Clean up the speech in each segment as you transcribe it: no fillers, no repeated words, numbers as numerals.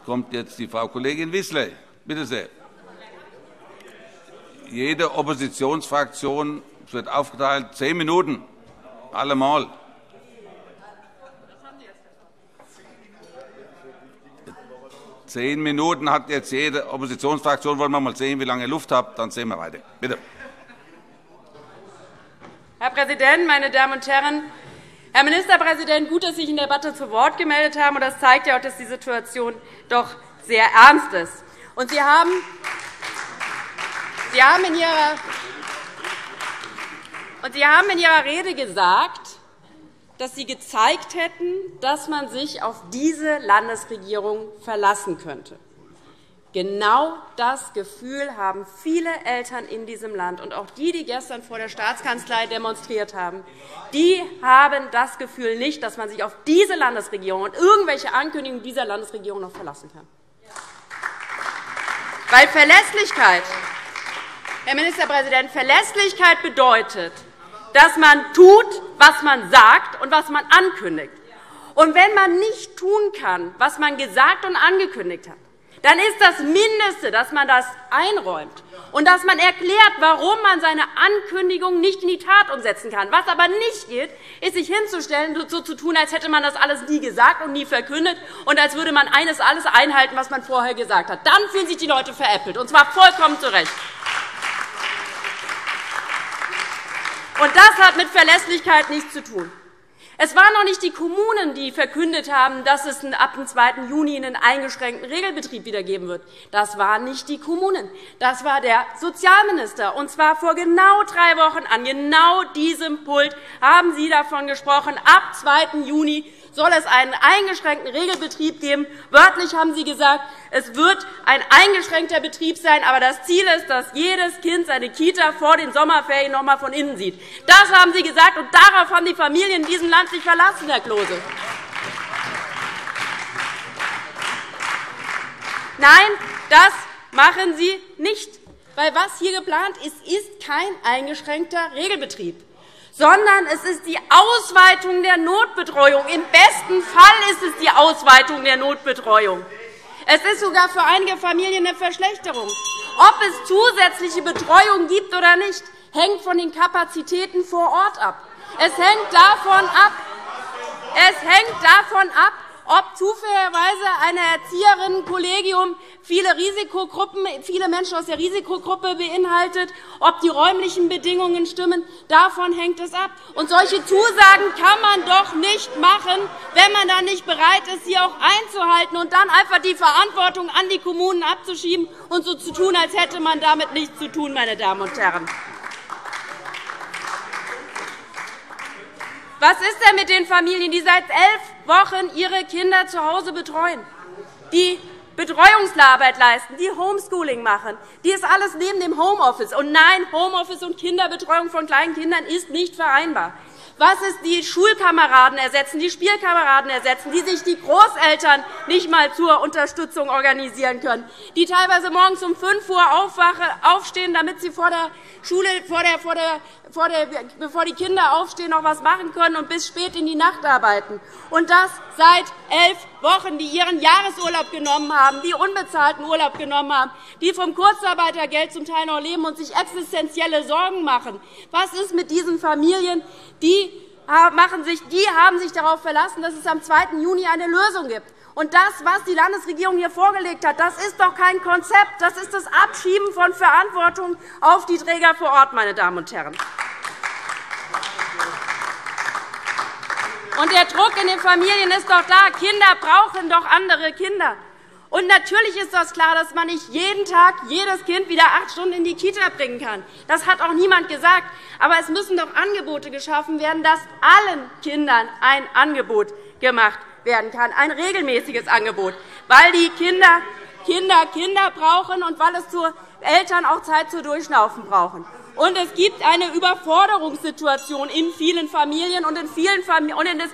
Es kommt jetzt die Frau Kollegin Wissler. Bitte sehr. Jede Oppositionsfraktion wird aufgeteilt 10 Minuten, allemal. Jetzt. 10 Minuten hat jetzt jede Oppositionsfraktion. Wollen wir mal sehen, wie lange ihr Luft habt, dann sehen wir weiter. Bitte. Herr Präsident, meine Damen und Herren! Herr Ministerpräsident, gut, dass Sie sich in der Debatte zu Wort gemeldet haben. Und das zeigt ja auch, dass die Situation doch sehr ernst ist. Und Sie haben in Ihrer Rede gesagt, dass Sie gezeigt hätten, dass man sich auf diese Landesregierung verlassen könnte. Genau das Gefühl haben viele Eltern in diesem Land, und auch die, die gestern vor der Staatskanzlei demonstriert haben. Die haben das Gefühl nicht, dass man sich auf diese Landesregierung und irgendwelche Ankündigungen dieser Landesregierung noch verlassen kann. Weil Verlässlichkeit, Herr Ministerpräsident, Verlässlichkeit bedeutet, dass man tut, was man sagt und was man ankündigt. Und wenn man nicht tun kann, was man gesagt und angekündigt hat, dann ist das Mindeste, dass man das einräumt und dass man erklärt, warum man seine Ankündigung nicht in die Tat umsetzen kann. Was aber nicht geht, ist, sich hinzustellen und so zu tun, als hätte man das alles nie gesagt und nie verkündet und als würde man alles einhalten, was man vorher gesagt hat. Dann fühlen sich die Leute veräppelt, und zwar vollkommen zu Recht. Und das hat mit Verlässlichkeit nichts zu tun. Es waren noch nicht die Kommunen, die verkündet haben, dass es ab dem 2. Juni einen eingeschränkten Regelbetrieb wieder geben wird. Das waren nicht die Kommunen. Das war der Sozialminister. Und zwar vor genau 3 Wochen an genau diesem Pult haben Sie davon gesprochen, ab 2. Juni soll es einen eingeschränkten Regelbetrieb geben. Wörtlich haben Sie gesagt, es wird ein eingeschränkter Betrieb sein, aber das Ziel ist, dass jedes Kind seine Kita vor den Sommerferien noch einmal von innen sieht. Das haben Sie gesagt, und darauf haben die Familien in diesem Land sich verlassen, Herr Klose. Nein, das machen Sie nicht, weil was hier geplant ist, ist kein eingeschränkter Regelbetrieb, sondern es ist die Ausweitung der Notbetreuung. Im besten Fall ist es die Ausweitung der Notbetreuung. Es ist sogar für einige Familien eine Verschlechterung. Ob es zusätzliche Betreuung gibt oder nicht, hängt von den Kapazitäten vor Ort ab. Es hängt davon ab, ob zufälligerweise eine Erzieherinnenkollegium viele Menschen aus der Risikogruppe beinhaltet, ob die räumlichen Bedingungen stimmen, davon hängt es ab. Und solche Zusagen kann man doch nicht machen, wenn man dann nicht bereit ist, sie auch einzuhalten und dann einfach die Verantwortung an die Kommunen abzuschieben und so zu tun, als hätte man damit nichts zu tun, meine Damen und Herren. Was ist denn mit den Familien, die seit 11 Wochen ihre Kinder zu Hause betreuen, die Betreuungsarbeit leisten, die Homeschooling machen, die ist alles neben dem Homeoffice? Und nein, Homeoffice und Kinderbetreuung von kleinen Kindern ist nicht vereinbar. Was ist, die Schulkameraden ersetzen, die Spielkameraden ersetzen, die sich die Großeltern nicht einmal zur Unterstützung organisieren können, die teilweise morgens um 5 Uhr aufstehen, damit sie vor der Schule, bevor die Kinder aufstehen, noch etwas machen können und bis spät in die Nacht arbeiten? Und das seit 11 Wochen, die ihren Jahresurlaub genommen haben, die unbezahlten Urlaub genommen haben, die vom Kurzarbeitergeld zum Teil noch leben und sich existenzielle Sorgen machen. Was ist mit diesen Familien? Die haben sich darauf verlassen, dass es am 2. Juni eine Lösung gibt. Und das, was die Landesregierung hier vorgelegt hat, das ist doch kein Konzept. Das ist das Abschieben von Verantwortung auf die Träger vor Ort, meine Damen und Herren. Und der Druck in den Familien ist doch da. Kinder brauchen doch andere Kinder. Und natürlich ist das klar, dass man nicht jeden Tag jedes Kind wieder 8 Stunden in die Kita bringen kann. Das hat auch niemand gesagt. Aber es müssen doch Angebote geschaffen werden, dass allen Kindern ein Angebot gemacht werden kann, ein regelmäßiges Angebot, weil die Kinder brauchen und weil es Eltern auch Zeit zum Durchschnaufen brauchen. Und es gibt eine Überforderungssituation in vielen Familien, und es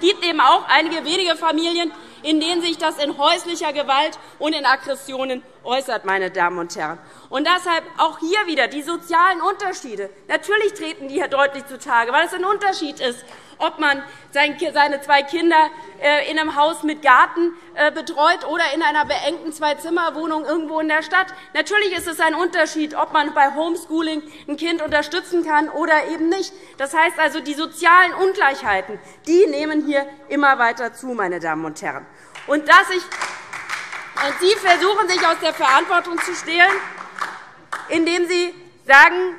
gibt eben auch einige wenige Familien, in denen sich das in häuslicher Gewalt und in Aggressionen äußert, meine Damen und Herren. Und deshalb auch hier wieder die sozialen Unterschiede. Natürlich treten die hier deutlich zutage, weil es ein Unterschied ist, ob man seine zwei Kinder in einem Haus mit Garten betreut oder in einer beengten Zwei-Zimmer-Wohnung irgendwo in der Stadt. Natürlich ist es ein Unterschied, ob man bei Homeschooling ein Kind unterstützen kann oder eben nicht. Das heißt also, die sozialen Ungleichheiten, die nehmen hier immer weiter zu, meine Damen und Herren. Und Sie versuchen, sich aus der Verantwortung zu stehlen, indem Sie sagen,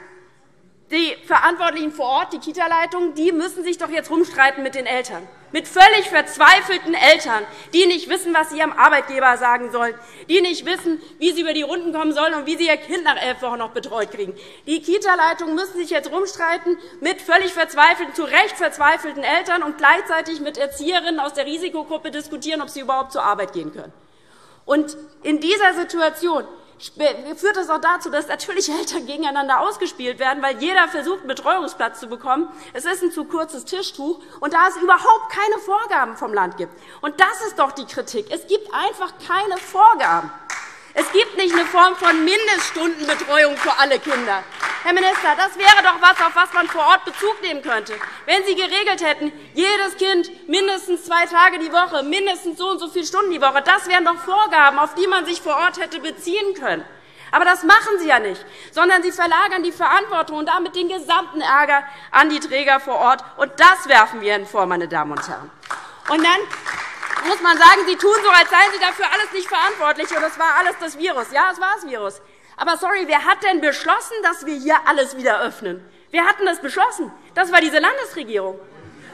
die Verantwortlichen vor Ort, die Kita-Leitungen, die müssen sich doch jetzt rumstreiten mit den Eltern, mit völlig verzweifelten Eltern, die nicht wissen, was sie ihrem Arbeitgeber sagen sollen, die nicht wissen, wie sie über die Runden kommen sollen und wie sie ihr Kind nach 11 Wochen noch betreut kriegen. Die Kita-Leitungen müssen sich jetzt rumstreiten mit völlig verzweifelten, zu Recht verzweifelten Eltern und gleichzeitig mit Erzieherinnen aus der Risikogruppe diskutieren, ob sie überhaupt zur Arbeit gehen können. Und in dieser Situation führt es auch dazu, dass natürlich Eltern gegeneinander ausgespielt werden, weil jeder versucht, einen Betreuungsplatz zu bekommen. Es ist ein zu kurzes Tischtuch, und da es überhaupt keine Vorgaben vom Land gibt. Und das ist doch die Kritik. Es gibt einfach keine Vorgaben. Es gibt nicht eine Form von Mindeststundenbetreuung für alle Kinder. Herr Minister, das wäre doch etwas, auf was man vor Ort Bezug nehmen könnte. Wenn Sie geregelt hätten, jedes Kind mindestens 2 Tage die Woche, mindestens so und so viele Stunden die Woche, das wären doch Vorgaben, auf die man sich vor Ort hätte beziehen können. Aber das machen Sie ja nicht, sondern Sie verlagern die Verantwortung und damit den gesamten Ärger an die Träger vor Ort. Und das werfen wir Ihnen vor, meine Damen und Herren. Und dann muss man sagen, Sie tun so, als seien Sie dafür alles nicht verantwortlich, und das war alles das Virus. Ja, es war das Virus. Aber sorry, wer hat denn beschlossen, dass wir hier alles wieder öffnen? Wer hat denn das beschlossen? Das war diese Landesregierung.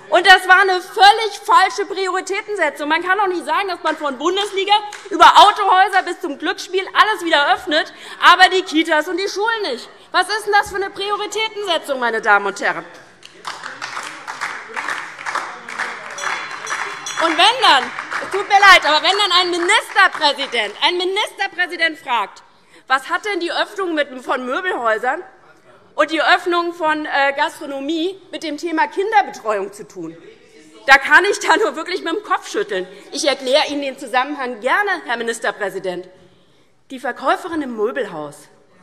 Und das war eine völlig falsche Prioritätensetzung. Man kann doch nicht sagen, dass man von Bundesliga über Autohäuser bis zum Glücksspiel alles wieder öffnet, aber die Kitas und die Schulen nicht. Was ist denn das für eine Prioritätensetzung, meine Damen und Herren? Und wenn dann, es tut mir leid, aber wenn dann ein Ministerpräsident fragt, was hat denn die Öffnung von Möbelhäusern und die Öffnung von Gastronomie mit dem Thema Kinderbetreuung zu tun? Da kann ich da nur wirklich mit dem Kopf schütteln. Ich erkläre Ihnen den Zusammenhang gerne, Herr Ministerpräsident. Die Verkäuferin im Möbelhaus,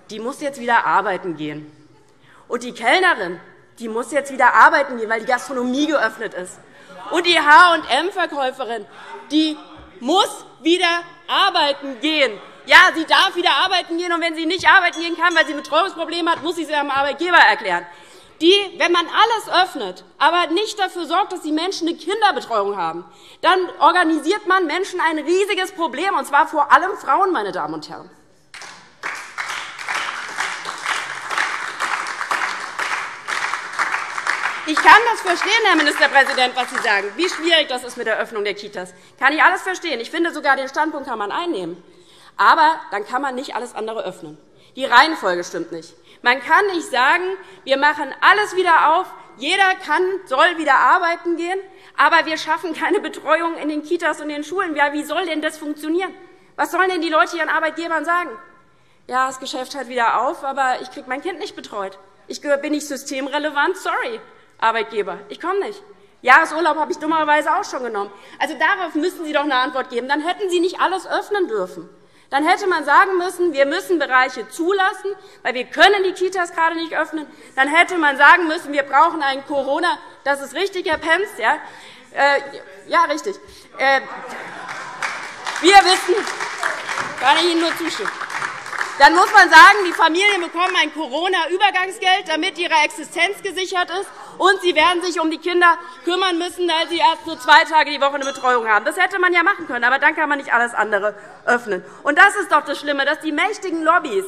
die muss jetzt wieder arbeiten gehen. Und die Kellnerin, die muss jetzt wieder arbeiten gehen, weil die Gastronomie geöffnet ist. Und die H&M-Verkäuferin, die muss wieder arbeiten gehen. Ja, sie darf wieder arbeiten gehen, und wenn sie nicht arbeiten gehen kann, weil sie ein Betreuungsproblem hat, muss sie es ihrem Arbeitgeber erklären. Die, wenn man alles öffnet, aber nicht dafür sorgt, dass die Menschen eine Kinderbetreuung haben, dann organisiert man Menschen ein riesiges Problem, und zwar vor allem Frauen, meine Damen und Herren. Ich kann das verstehen, Herr Ministerpräsident, was Sie sagen, wie schwierig das ist mit der Öffnung der Kitas. Kann ich alles verstehen. Ich finde, sogar den Standpunkt kann man einnehmen. Aber dann kann man nicht alles andere öffnen. Die Reihenfolge stimmt nicht. Man kann nicht sagen, wir machen alles wieder auf, jeder kann, soll wieder arbeiten gehen, aber wir schaffen keine Betreuung in den Kitas und den Schulen. Ja, wie soll denn das funktionieren? Was sollen denn die Leute ihren Arbeitgebern sagen? Ja, das Geschäft hat wieder auf, aber ich kriege mein Kind nicht betreut. Ich bin nicht systemrelevant, sorry. Arbeitgeber, ich komme nicht. Jahresurlaub habe ich dummerweise auch schon genommen. Also darauf müssen Sie doch eine Antwort geben. Dann hätten Sie nicht alles öffnen dürfen. Dann hätte man sagen müssen, wir müssen Bereiche zulassen, weil wir können die Kitas gerade nicht öffnen. Dann hätte man sagen müssen, wir brauchen einen Corona. Das ist richtig, Herr Pentz. Ja, ja richtig. Wir wissen, kann ich Ihnen nur zustimmen. Dann muss man sagen, die Familien bekommen ein Corona-Übergangsgeld, damit ihre Existenz gesichert ist, und sie werden sich um die Kinder kümmern müssen, weil sie erst nur 2 Tage die Woche eine Betreuung haben. Das hätte man ja machen können, aber dann kann man nicht alles andere öffnen. Und das ist doch das Schlimme, dass die mächtigen Lobbys,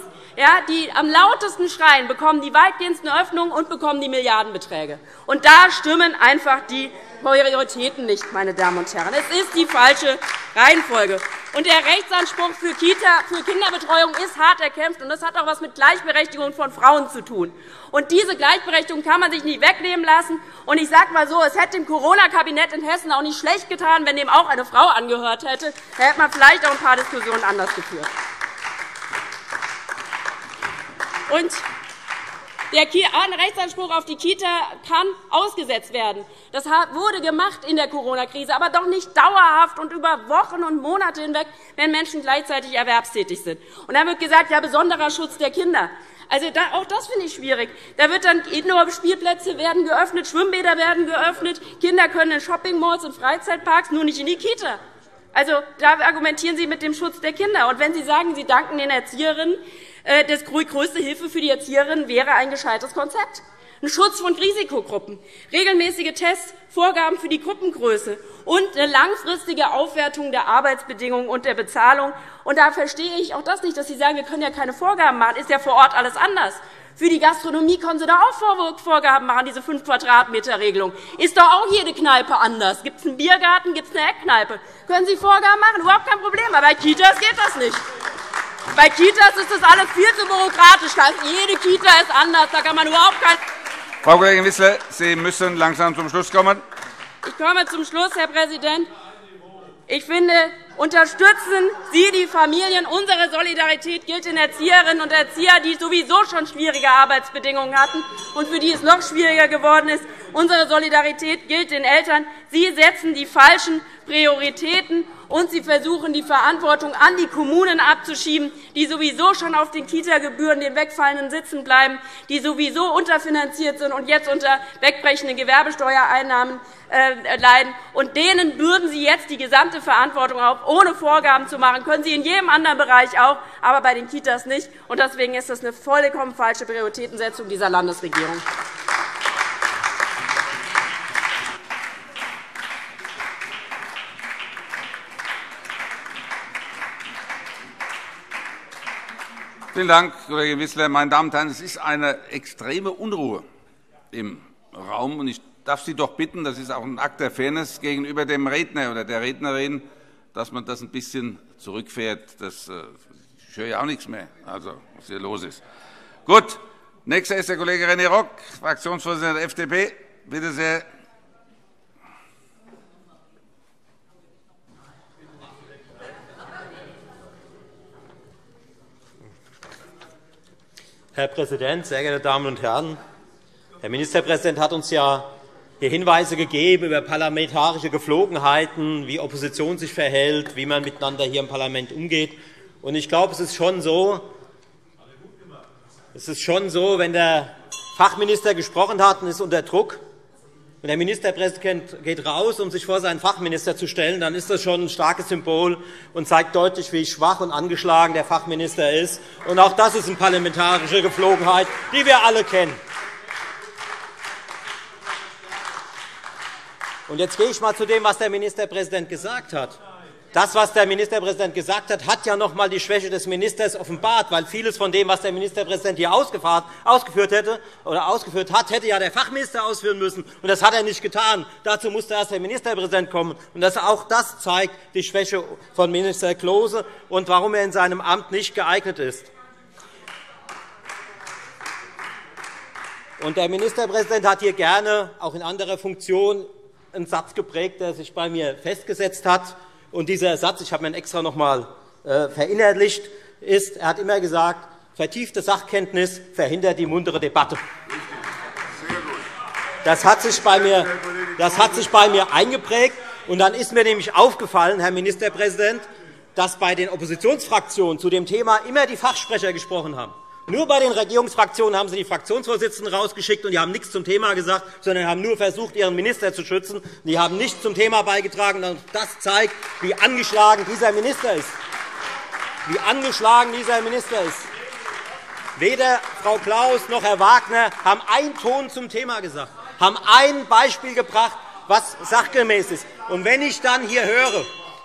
die am lautesten schreien, bekommen die weitgehendsten Öffnungen und bekommen die Milliardenbeträge. Und da stimmen einfach die Prioritäten nicht, meine Damen und Herren. Es ist die falsche Reihenfolge. Und der Rechtsanspruch für Kinderbetreuung ist hart erkämpft, und das hat auch etwas mit Gleichberechtigung von Frauen zu tun. Und diese Gleichberechtigung kann man sich nicht wegnehmen lassen. Und ich sage mal so, es hätte dem Corona-Kabinett in Hessen auch nicht schlecht getan, wenn dem auch eine Frau angehört hätte. Da hätte man vielleicht auch ein paar Diskussionen anders geführt. Und der Rechtsanspruch auf die Kita kann ausgesetzt werden. Das wurde gemacht in der Corona-Krise, aber doch nicht dauerhaft und über Wochen und Monate hinweg, wenn Menschen gleichzeitig erwerbstätig sind. Und dann wird gesagt, ja, besonderer Schutz der Kinder. Also auch das finde ich schwierig. Da wird dann Indoor-Spielplätze werden geöffnet, Schwimmbäder werden geöffnet, Kinder können in Shopping-Malls und Freizeitparks, nur nicht in die Kita. Also, da argumentieren Sie mit dem Schutz der Kinder. Und wenn Sie sagen, Sie danken den Erzieherinnen, das größte Hilfe für die Erzieherinnen wäre ein gescheites Konzept. Ein Schutz von Risikogruppen, regelmäßige Tests, Vorgaben für die Gruppengröße und eine langfristige Aufwertung der Arbeitsbedingungen und der Bezahlung. Und da verstehe ich auch das nicht, dass Sie sagen, wir können ja keine Vorgaben machen. Ist ja vor Ort alles anders. Für die Gastronomie können Sie da auch Vorgaben machen, diese 5-Quadratmeter-Regelung. Ist doch auch jede Kneipe anders. Gibt es einen Biergarten, gibt es eine Eckkneipe? Können Sie Vorgaben machen? Überhaupt kein Problem. Aber bei Kitas geht das nicht. Bei Kitas ist das alles viel zu bürokratisch. Jede Kita ist anders. Da kann man überhaupt kein... Frau Kollegin Wissler, Sie müssen langsam zum Schluss kommen. Ich komme zum Schluss, Herr Präsident. Ich finde, unterstützen Sie die Familien. Unsere Solidarität gilt den Erzieherinnen und Erziehern, die sowieso schon schwierige Arbeitsbedingungen hatten und für die es noch schwieriger geworden ist. Unsere Solidarität gilt den Eltern. Sie setzen die falschen Prioritäten, und Sie versuchen, die Verantwortung an die Kommunen abzuschieben, die sowieso schon auf den Kita-Gebühren, den wegfallenden Sitzen bleiben, die sowieso unterfinanziert sind und jetzt unter wegbrechenden Gewerbesteuereinnahmen leiden. Und denen bürden Sie jetzt die gesamte Verantwortung auf, ohne Vorgaben zu machen. Können Sie in jedem anderen Bereich auch, aber bei den Kitas nicht. Und deswegen ist das eine vollkommen falsche Prioritätensetzung dieser Landesregierung. Vielen Dank, Kollegin Wissler. Meine Damen und Herren, es ist eine extreme Unruhe im Raum. Und ich darf Sie doch bitten, das ist auch ein Akt der Fairness gegenüber dem Redner oder der Rednerin, dass man das ein bisschen zurückfährt. Ich höre ja auch nichts mehr, also, was hier los ist. Gut, nächster ist der Kollege René Rock, Fraktionsvorsitzender der FDP. Bitte sehr. Herr Präsident, sehr geehrte Damen und Herren! Der Ministerpräsident hat uns ja hier Hinweise gegeben über parlamentarische Gepflogenheiten, wie Opposition sich verhält, wie man miteinander hier im Parlament umgeht. Und ich glaube, es ist schon so, wenn der Fachminister gesprochen hat und ist unter Druck, und der Ministerpräsident geht raus, um sich vor seinen Fachminister zu stellen, dann ist das schon ein starkes Symbol und zeigt deutlich, wie schwach und angeschlagen der Fachminister ist. Und auch das ist eine parlamentarische Gepflogenheit, die wir alle kennen. Und jetzt gehe ich mal zu dem, was der Ministerpräsident gesagt hat. Das, was der Ministerpräsident gesagt hat, hat ja noch einmal die Schwäche des Ministers offenbart, weil vieles von dem, was der Ministerpräsident hier ausgeführt hat, hätte ja der Fachminister ausführen müssen. Und das hat er nicht getan. Dazu musste erst der Ministerpräsident kommen. Und auch das zeigt die Schwäche von Minister Klose und warum er in seinem Amt nicht geeignet ist. Und der Ministerpräsident hat hier gerne, auch in anderer Funktion, einen Satz geprägt, der sich bei mir festgesetzt hat. Und dieser Satz, ich habe mir ihn extra noch einmal verinnerlicht, ist, er hat immer gesagt, vertiefte Sachkenntnis verhindert die muntere Debatte. Das hat sich bei mir eingeprägt. Und dann ist mir nämlich aufgefallen, Herr Ministerpräsident, dass bei den Oppositionsfraktionen zu dem Thema immer die Fachsprecher gesprochen haben. Nur bei den Regierungsfraktionen haben Sie die Fraktionsvorsitzenden rausgeschickt, und die haben nichts zum Thema gesagt, sondern haben nur versucht, ihren Minister zu schützen. Die haben nichts zum Thema beigetragen. Und das zeigt, wie angeschlagen dieser Minister ist. Wie angeschlagen dieser Minister ist. Weder Frau Klaus noch Herr Wagner haben einen Ton zum Thema gesagt, haben ein Beispiel gebracht, was sachgemäß ist. Und wenn ich dann hier höre,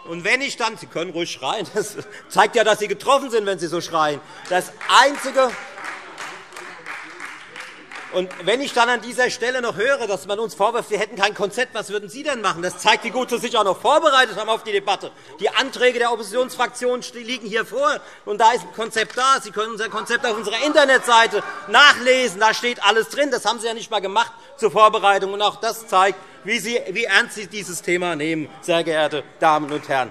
Sie können ruhig schreien, das zeigt ja, dass Sie getroffen sind, wenn Sie so schreien. Das Einzige, und wenn ich dann an dieser Stelle noch höre, dass man uns vorwirft, wir hätten kein Konzept, was würden Sie denn machen? Das zeigt, wie gut Sie sich auch noch vorbereitet haben auf die Debatte. Die Anträge der Oppositionsfraktionen liegen hier vor, und da ist ein Konzept da. Sie können unser Konzept auf unserer Internetseite nachlesen. Da steht alles drin. Das haben Sie ja nicht einmal gemacht zur Vorbereitung. Und auch das zeigt, wie ernst Sie dieses Thema nehmen, sehr geehrte Damen und Herren.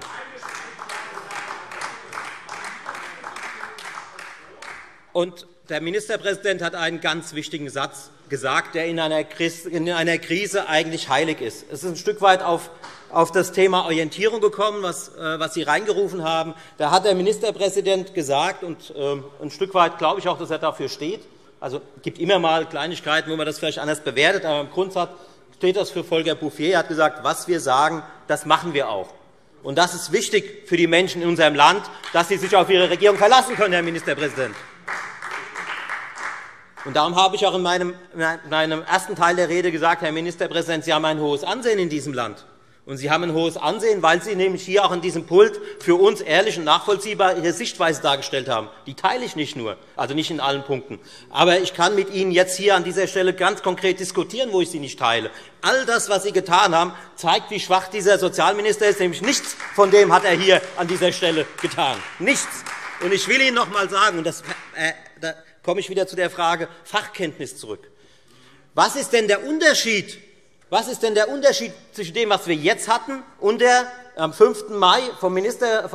Und der Ministerpräsident hat einen ganz wichtigen Satz gesagt, der in einer Krise eigentlich heilig ist. Es ist ein Stück weit auf auf das Thema Orientierung gekommen, was Sie reingerufen haben. Da hat der Ministerpräsident gesagt, und ein Stück weit glaube ich auch, dass er dafür steht. Also, es gibt immer mal Kleinigkeiten, wo man das vielleicht anders bewertet, aber im Grundsatz steht das für Volker Bouffier. Er hat gesagt, was wir sagen, das machen wir auch. Und das ist wichtig für die Menschen in unserem Land, dass sie sich auf ihre Regierung verlassen können, Herr Ministerpräsident. Und darum habe ich auch in meinem ersten Teil der Rede gesagt, Herr Ministerpräsident, Sie haben ein hohes Ansehen in diesem Land. Und Sie haben ein hohes Ansehen, weil Sie nämlich hier auch in diesem Pult für uns ehrlich und nachvollziehbar Ihre Sichtweise dargestellt haben. Die teile ich nicht nur, also nicht in allen Punkten. Aber ich kann mit Ihnen jetzt hier an dieser Stelle ganz konkret diskutieren, wo ich sie nicht teile. All das, was Sie getan haben, zeigt, wie schwach dieser Sozialminister ist. Nämlich nichts von dem hat er hier an dieser Stelle getan. Nichts. Und ich will Ihnen noch einmal sagen, und das, da komme ich wieder zu der Frage Fachkenntnis zurück. Was ist denn der Unterschied? Was ist denn der Unterschied zwischen dem, was wir jetzt hatten, und der am 5. Mai vom Minister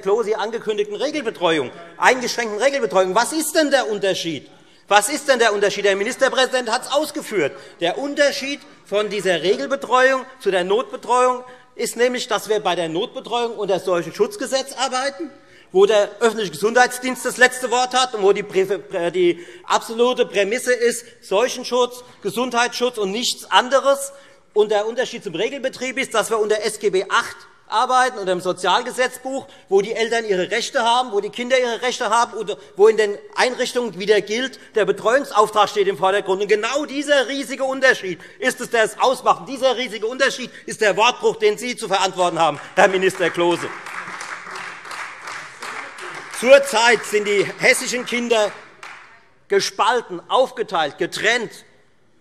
Klose angekündigten Regelbetreuung, eingeschränkten Regelbetreuung? Was ist denn der Unterschied? Was ist denn der Unterschied? Der Ministerpräsident hat es ausgeführt. Der Unterschied von dieser Regelbetreuung zu der Notbetreuung ist nämlich, dass wir bei der Notbetreuung unter solchen Schutzgesetz arbeiten, wo der öffentliche Gesundheitsdienst das letzte Wort hat und wo die absolute Prämisse ist, Seuchenschutz, Gesundheitsschutz und nichts anderes. Und der Unterschied zum Regelbetrieb ist, dass wir unter SGB VIII arbeiten, unter dem Sozialgesetzbuch, wo die Eltern ihre Rechte haben, wo die Kinder ihre Rechte haben und wo in den Einrichtungen wieder gilt, der Betreuungsauftrag steht im Vordergrund. Und genau dieser riesige Unterschied ist es, der es ausmacht. Und dieser riesige Unterschied ist der Wortbruch, den Sie zu verantworten haben, Herr Minister Klose. Zurzeit sind die hessischen Kinder gespalten, aufgeteilt, getrennt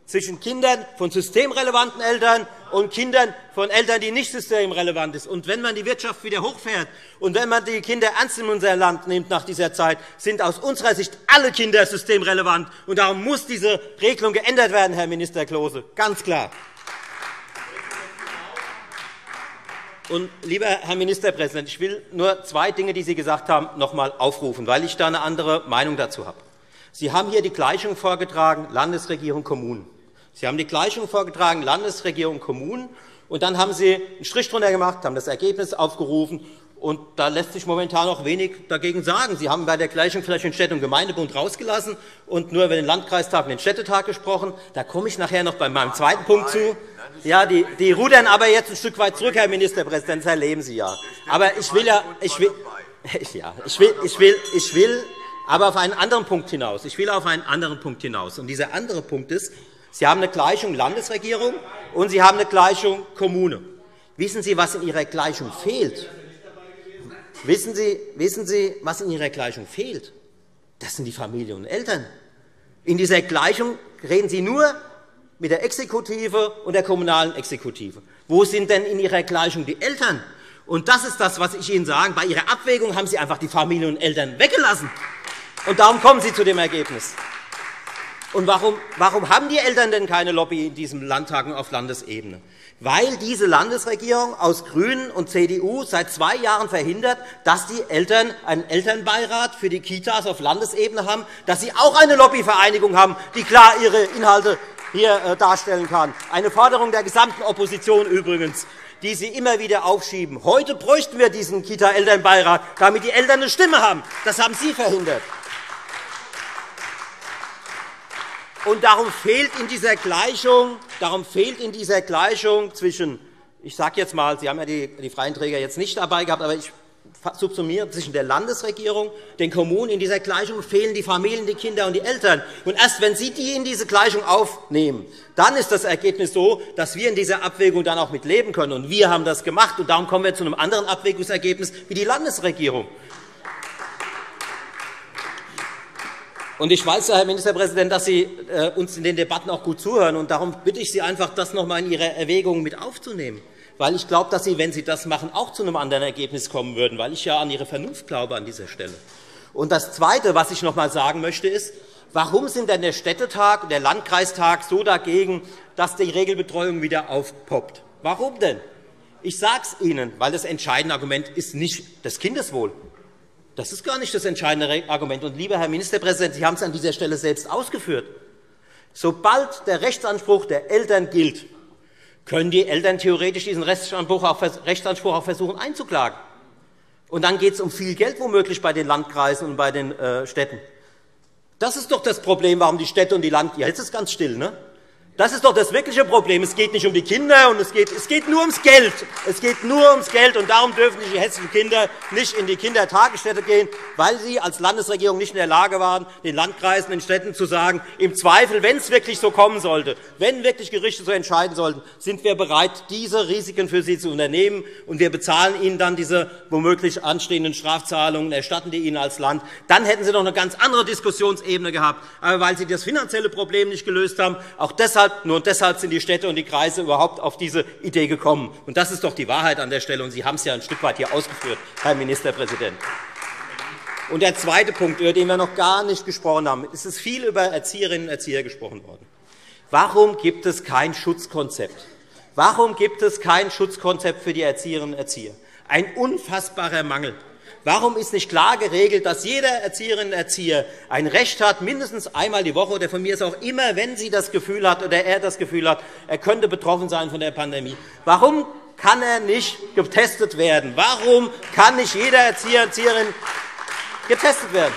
zwischen Kindern von systemrelevanten Eltern und Kindern von Eltern, die nicht systemrelevant sind. Und wenn man die Wirtschaft wieder hochfährt und wenn man die Kinder ernst in unser Land nimmt nach dieser Zeit, sind aus unserer Sicht alle Kinder systemrelevant. Und darum muss diese Regelung geändert werden, Herr Minister Klose, ganz klar. Und, lieber Herr Ministerpräsident, ich will nur zwei Dinge, die Sie gesagt haben, noch einmal aufrufen, weil ich da eine andere Meinung dazu habe. Sie haben hier die Gleichung vorgetragen, Landesregierung, Kommunen. Sie haben die Gleichung vorgetragen, Landesregierung, Kommunen. Und dann haben Sie einen Strich drunter gemacht, haben das Ergebnis aufgerufen. Und da lässt sich momentan noch wenig dagegen sagen. Sie haben bei der Gleichung vielleicht den Städte- und Gemeindebund rausgelassen und nur über den Landkreistag und den Städtetag gesprochen. Da komme ich nachher noch bei meinem zweiten Punkt zu. Ja, die rudern aber jetzt ein Stück weit zurück, Herr Ministerpräsident, das erleben Sie ja. Aber ich will ja, aber auf einen anderen Punkt hinaus. Ich will auf einen anderen Punkt hinaus. Und dieser andere Punkt ist: Sie haben eine Gleichung Landesregierung und Sie haben eine Gleichung Kommune. Wissen Sie, was in Ihrer Gleichung fehlt? Wissen Sie, was in Ihrer Gleichung fehlt? Das sind die Familien und Eltern. In dieser Gleichung reden Sie nur mit der Exekutive und der kommunalen Exekutive. Wo sind denn in Ihrer Gleichung die Eltern? Und das ist das, was ich Ihnen sage. Bei Ihrer Abwägung haben Sie einfach die Familien und Eltern weggelassen. Und darum kommen Sie zu dem Ergebnis. Und warum haben die Eltern denn keine Lobby in diesem Landtag und auf Landesebene? Weil diese Landesregierung aus GRÜNEN und CDU seit 2 Jahren verhindert, dass die Eltern einen Elternbeirat für die Kitas auf Landesebene haben, dass sie auch eine Lobbyvereinigung haben, die klar ihre Inhalte hier darstellen kann. Eine Forderung der gesamten Opposition übrigens, die Sie immer wieder aufschieben. Heute bräuchten wir diesen Kita-Elternbeirat, damit die Eltern eine Stimme haben. Das haben Sie verhindert. Und darum fehlt in dieser Gleichung zwischen, ich sage jetzt mal, Sie haben ja die freien Träger jetzt nicht dabei gehabt, aber ich subsumiere zwischen der Landesregierung, den Kommunen, in dieser Gleichung fehlen die Familien, die Kinder und die Eltern. Und erst wenn Sie die in diese Gleichung aufnehmen, dann ist das Ergebnis so, dass wir in dieser Abwägung dann auch mit leben können. Und wir haben das gemacht. Und darum kommen wir zu einem anderen Abwägungsergebnis wie die Landesregierung. Und ich weiß, Herr Ministerpräsident, dass Sie uns in den Debatten auch gut zuhören. Und darum bitte ich Sie einfach, das noch einmal in Ihre Erwägungen mit aufzunehmen. Weil ich glaube, dass Sie, wenn Sie das machen, auch zu einem anderen Ergebnis kommen würden, weil ich ja an Ihre Vernunft glaube an dieser Stelle. Und das Zweite, was ich noch einmal sagen möchte, ist, warum sind denn der Städtetag und der Landkreistag so dagegen, dass die Regelbetreuung wieder aufpoppt? Warum denn? Ich sage es Ihnen, weil das entscheidende Argument ist nicht das Kindeswohl. Das ist gar nicht das entscheidende Argument. Und, lieber Herr Ministerpräsident, Sie haben es an dieser Stelle selbst ausgeführt. Sobald der Rechtsanspruch der Eltern gilt, können die Eltern theoretisch diesen Rechtsanspruch auch versuchen einzuklagen. Und dann geht es um viel Geld womöglich bei den Landkreisen und bei den Städten. Das ist doch das Problem, warum die Städte und die Landkreise... Ja, jetzt ist es ganz still, ne? Das ist doch das wirkliche Problem. Es geht nicht um die Kinder, und es geht nur ums Geld. Es geht nur ums Geld, und darum dürfen die hessischen Kinder nicht in die Kindertagesstätte gehen, weil sie als Landesregierung nicht in der Lage waren, den Landkreisen, den Städten zu sagen, im Zweifel, wenn es wirklich so kommen sollte, wenn wirklich Gerichte so entscheiden sollten, sind wir bereit, diese Risiken für sie zu unternehmen, und wir bezahlen ihnen dann diese womöglich anstehenden Strafzahlungen, erstatten die ihnen als Land. Dann hätten sie noch eine ganz andere Diskussionsebene gehabt. Aber weil sie das finanzielle Problem nicht gelöst haben, auch deshalb, nur deshalb sind die Städte und die Kreise überhaupt auf diese Idee gekommen. Und das ist doch die Wahrheit an der Stelle. Und Sie haben es ja ein Stück weit hier ausgeführt, Herr Ministerpräsident. Und der zweite Punkt, über den wir noch gar nicht gesprochen haben, es ist viel über Erzieherinnen und Erzieher gesprochen worden. Warum gibt es kein Schutzkonzept? Warum gibt es kein Schutzkonzept für die Erzieherinnen und Erzieher? Ein unfassbarer Mangel. Warum ist nicht klar geregelt, dass jeder Erzieherin und Erzieher ein Recht hat, mindestens einmal die Woche oder von mir ist auch immer, wenn sie das Gefühl hat oder er das Gefühl hat, er könnte betroffen sein von der Pandemie? Warum kann er nicht getestet werden? Warum kann nicht jeder Erzieher und Erzieherin getestet werden?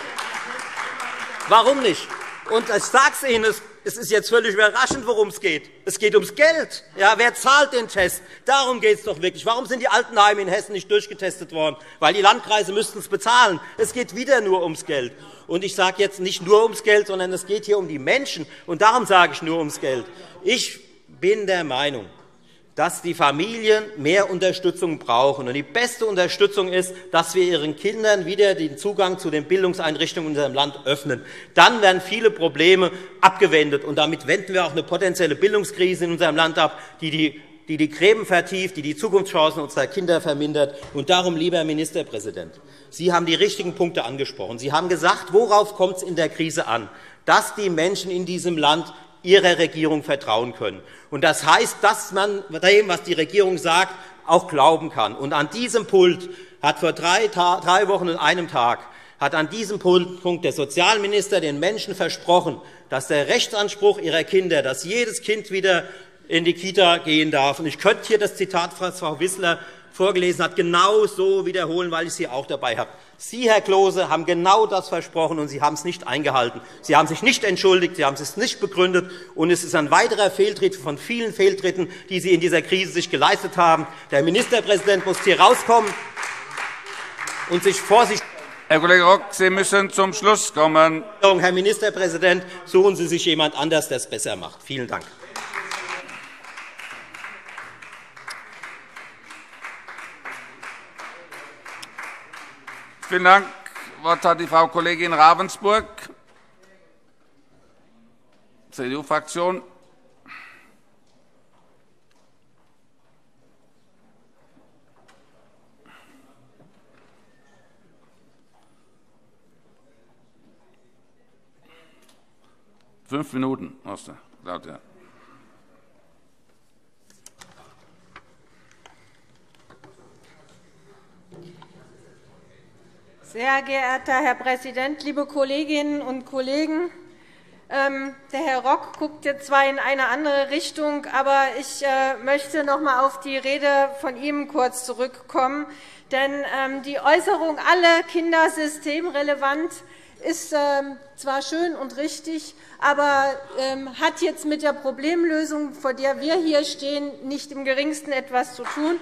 Warum nicht? Und ich sage es Ihnen, es ist jetzt völlig überraschend, worum es geht. Es geht ums Geld. Ja, wer zahlt den Test? Darum geht es doch wirklich. Warum sind die Altenheime in Hessen nicht durchgetestet worden? Weil die Landkreise müssten es bezahlen. Es geht wieder nur ums Geld. Und ich sage jetzt nicht nur ums Geld, sondern es geht hier um die Menschen. Und darum sage ich nur ums Geld. Ich bin der Meinung, dass die Familien mehr Unterstützung brauchen. Und die beste Unterstützung ist, dass wir ihren Kindern wieder den Zugang zu den Bildungseinrichtungen in unserem Land öffnen. Dann werden viele Probleme abgewendet. Und damit wenden wir auch eine potenzielle Bildungskrise in unserem Land ab, die Gräben vertieft, die die Zukunftschancen unserer Kinder vermindert. Und darum, lieber Herr Ministerpräsident, Sie haben die richtigen Punkte angesprochen. Sie haben gesagt, worauf kommt es in der Krise an? Dass die Menschen in diesem Land ihrer Regierung vertrauen können. Und das heißt, dass man dem, was die Regierung sagt, auch glauben kann. Und an diesem Pult hat vor drei Wochen und einem Tag hat an diesem Punkt der Sozialminister den Menschen versprochen, dass der Rechtsanspruch ihrer Kinder, dass jedes Kind wieder in die Kita gehen darf. Und ich könnte hier das Zitat von Frau Wissler vorgelesen hat, genau so wiederholen, weil ich Sie auch dabei habe. Sie, Herr Klose, haben genau das versprochen, und Sie haben es nicht eingehalten. Sie haben sich nicht entschuldigt, Sie haben es nicht begründet, und es ist ein weiterer Fehltritt von vielen Fehltritten, die Sie in dieser Krise sich geleistet haben. Der Ministerpräsident muss hier rauskommen und sich vorsichtig... Herr Kollege Rock, Sie müssen zum Schluss kommen. Herr Ministerpräsident, suchen Sie sich jemand anders, der es besser macht. Vielen Dank. Vielen Dank. Das Wort hat die Frau Kollegin Ravensburg, CDU-Fraktion. Fünf Minuten, Claudia. Sehr geehrter Herr Präsident, liebe Kolleginnen und Kollegen! Der Herr Rock guckt jetzt zwar in eine andere Richtung, aber ich möchte noch einmal auf die Rede von ihm kurz zurückkommen. Denn die Äußerung, alle Kinder systemrelevant, ist zwar schön und richtig, aber hat jetzt mit der Problemlösung, vor der wir hier stehen, nicht im Geringsten etwas zu tun.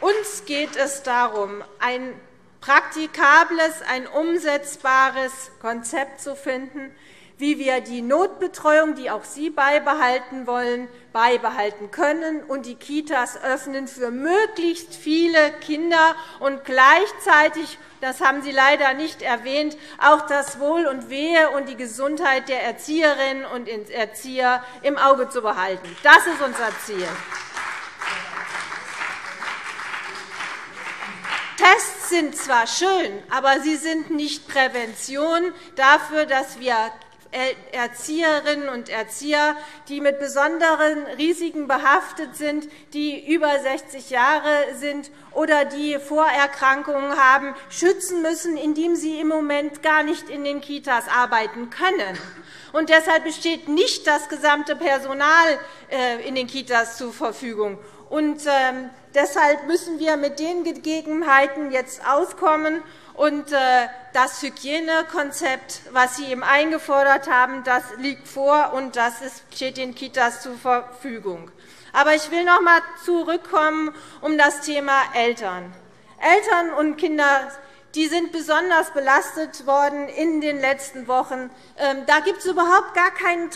Uns geht es darum, ein praktikables, ein umsetzbares Konzept zu finden, wie wir die Notbetreuung, die auch Sie beibehalten wollen, beibehalten können und die Kitas öffnen für möglichst viele Kinder und gleichzeitig, das haben Sie leider nicht erwähnt, auch das Wohl und Wehe und die Gesundheit der Erzieherinnen und Erzieher im Auge zu behalten. Das ist unser Ziel. Tests sind zwar schön, aber sie sind nicht Prävention dafür, dass wir Erzieherinnen und Erzieher, die mit besonderen Risiken behaftet sind, die über 60 Jahre sind oder die Vorerkrankungen haben, schützen müssen, indem sie im Moment gar nicht in den Kitas arbeiten können. Und deshalb besteht nicht das gesamte Personal in den Kitas zur Verfügung. Und deshalb müssen wir mit den Gegebenheiten jetzt auskommen. Und das Hygienekonzept, was Sie eben eingefordert haben, das liegt vor, und das steht den Kitas zur Verfügung. Aber ich will noch einmal zurückkommen um das Thema Eltern. Eltern und Kinder, die sind besonders belastet worden in den letzten Wochen. Da gibt es überhaupt gar keinen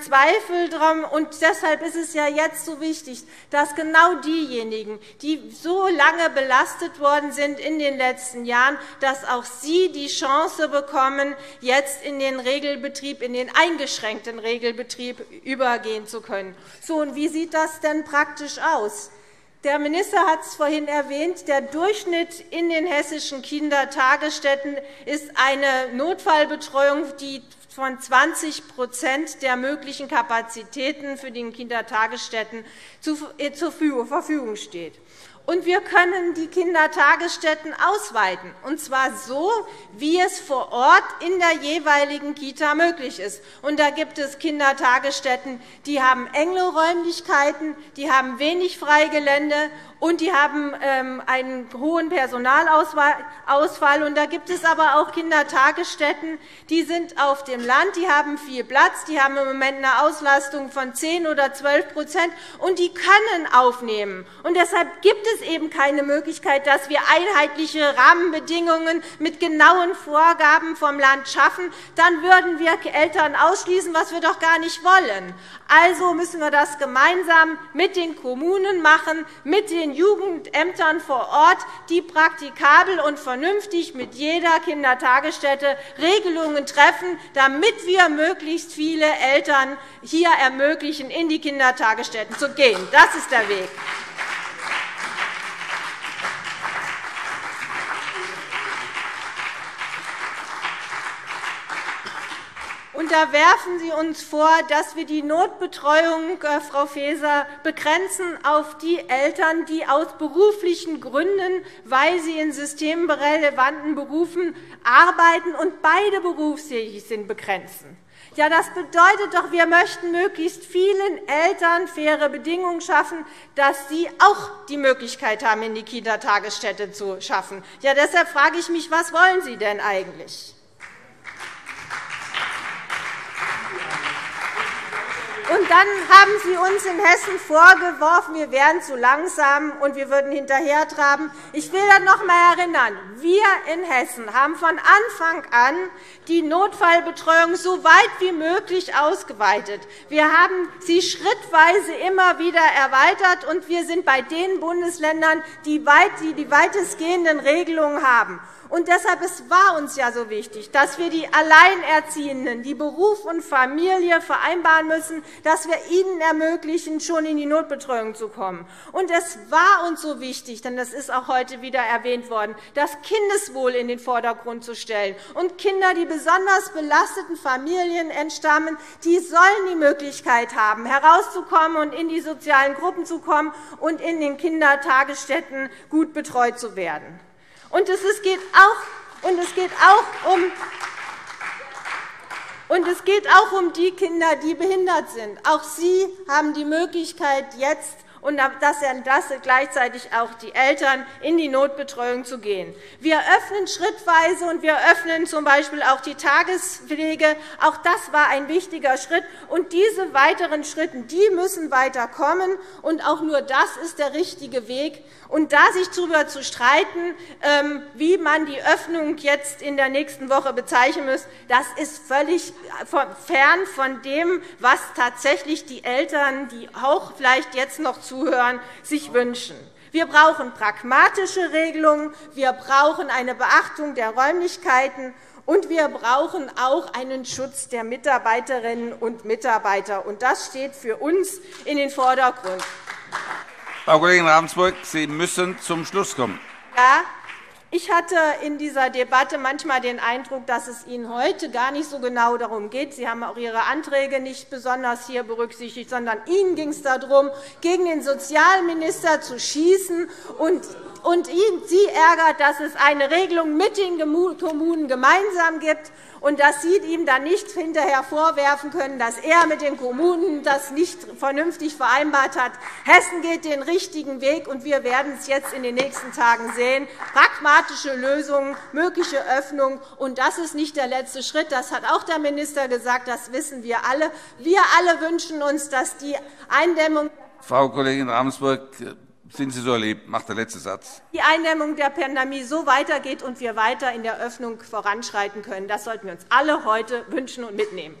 Zweifel dran. Und deshalb ist es ja jetzt so wichtig, dass genau diejenigen, die so lange belastet worden sind in den letzten Jahren, dass auch sie die Chance bekommen, jetzt in den Regelbetrieb, in den eingeschränkten Regelbetrieb übergehen zu können. So, und wie sieht das denn praktisch aus? Der Minister hat es vorhin erwähnt. Der Durchschnitt in den hessischen Kindertagesstätten ist eine Notfallbetreuung, die von 20 % der möglichen Kapazitäten für die Kindertagesstätten zur Verfügung steht. Und wir können die Kindertagesstätten ausweiten, und zwar so, wie es vor Ort in der jeweiligen Kita möglich ist. Und da gibt es Kindertagesstätten, die haben enge Räumlichkeiten, die haben wenig Freigelände und die haben einen hohen Personalausfall. Und da gibt es aber auch Kindertagesstätten, die sind auf dem Land, die haben viel Platz, die haben im Moment eine Auslastung von 10 oder 12 % und die können aufnehmen. Und deshalb gibt es eben keine Möglichkeit, dass wir einheitliche Rahmenbedingungen mit genauen Vorgaben vom Land schaffen. Dann würden wir Eltern ausschließen, was wir doch gar nicht wollen. Also müssen wir das gemeinsam mit den Kommunen machen, mit den Jugendämtern vor Ort, die praktikabel und vernünftig mit jeder Kindertagesstätte Regelungen treffen, damit wir möglichst viele Eltern hier ermöglichen, in die Kindertagesstätten zu gehen. Das ist der Weg. Und da werfen Sie uns vor, dass wir die Notbetreuung, Frau Faeser, begrenzen auf die Eltern, die aus beruflichen Gründen, weil sie in systemrelevanten Berufen arbeiten und beide berufstätig sind, begrenzen. Ja, das bedeutet doch, wir möchten möglichst vielen Eltern faire Bedingungen schaffen, dass sie auch die Möglichkeit haben, in die Kindertagesstätte zu schaffen. Ja, deshalb frage ich mich, was wollen Sie denn eigentlich? Und dann haben Sie uns in Hessen vorgeworfen, wir wären zu langsam und wir würden hinterhertraben. Ich will dann noch einmal erinnern, wir in Hessen haben von Anfang an die Notfallbetreuung so weit wie möglich ausgeweitet. Wir haben sie schrittweise immer wieder erweitert, und wir sind bei den Bundesländern, die die weitestgehenden Regelungen haben. Und deshalb war uns ja so wichtig, dass wir die Alleinerziehenden, die Beruf und Familie vereinbaren müssen, dass wir ihnen ermöglichen, schon in die Notbetreuung zu kommen. Und es war uns so wichtig, denn das ist auch heute wieder erwähnt worden, das Kindeswohl in den Vordergrund zu stellen. Und Kinder, die besonders belasteten Familien entstammen, die sollen die Möglichkeit haben, herauszukommen und in die sozialen Gruppen zu kommen und in den Kindertagesstätten gut betreut zu werden. Und es geht auch um die Kinder, die behindert sind. Auch sie haben die Möglichkeit, jetzt, und das entlastet gleichzeitig auch die Eltern, in die Notbetreuung zu gehen. Wir öffnen schrittweise, und wir öffnen z.B. auch die Tagespflege. Auch das war ein wichtiger Schritt. Und diese weiteren Schritte, die müssen weiterkommen. Und auch nur das ist der richtige Weg. Und da sich darüber zu streiten, wie man die Öffnung jetzt in der nächsten Woche bezeichnen muss, das ist völlig fern von dem, was tatsächlich die Eltern, die auch vielleicht jetzt noch zuhören, sich wünschen. Wir brauchen pragmatische Regelungen, wir brauchen eine Beachtung der Räumlichkeiten, und wir brauchen auch einen Schutz der Mitarbeiterinnen und Mitarbeiter. Und das steht für uns in den Vordergrund. Frau Kollegin Ravensburg, Sie müssen zum Schluss kommen. Ja, Ich hatte in dieser Debatte manchmal den Eindruck, dass es Ihnen heute gar nicht so genau darum geht. Sie haben auch Ihre Anträge nicht besonders hier berücksichtigt, sondern Ihnen ging es darum, gegen den Sozialminister zu schießen. Und Sie ärgert, dass es eine Regelung mit den Kommunen gemeinsam gibt und dass Sie ihm dann nicht hinterher vorwerfen können, dass er mit den Kommunen das nicht vernünftig vereinbart hat. Hessen geht den richtigen Weg, und wir werden es jetzt in den nächsten Tagen sehen. Pragmatische Lösungen, mögliche Öffnung. Und das ist nicht der letzte Schritt. Das hat auch der Minister gesagt. Das wissen wir alle. Wir alle wünschen uns, dass die Eindämmung... Frau Kollegin Ravensburg, sind Sie so erlebt? Macht der letzte Satz. Die Eindämmung der Pandemie so weitergeht und wir weiter in der Öffnung voranschreiten können. Das sollten wir uns alle heute wünschen und mitnehmen.